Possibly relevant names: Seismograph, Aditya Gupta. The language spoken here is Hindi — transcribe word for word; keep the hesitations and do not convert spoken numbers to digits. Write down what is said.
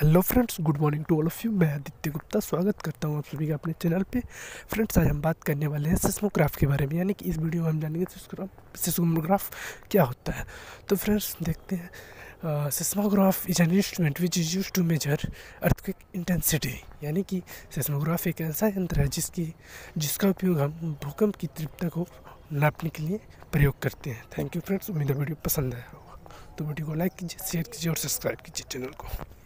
Hello friends, good morning to all of you. मैं आदित्य गुप्ता स्वागत करता हूं आप सभी का अपने चैनल पे। फ्रेंड्स, आज हम बात करने वाले हैं सिस्मोग्राफ के बारे में, यानी कि इस वीडियो में हम जानेंगे सिस्मोग्राफ सिस्मोग्राफ क्या होता है। तो फ्रेंड्स देखते हैं, seismograph is an instrument which is use to measure earthquake intensity, यानी कि सिस्मोग्राफ एक ऐसा यंत्र है जिसकी जिसका उपयोग हम भूकंप की तीव्रता को नापने के लिए प्रयोग करते हैं। थैंक यू फ्रेंड्स, उम्मीद है वीडियो पसंद आया होगा। तो वीडियो को लाइक कीजिए, शेयर कीजिए और सब्सक्राइब कीजिए चैनल को।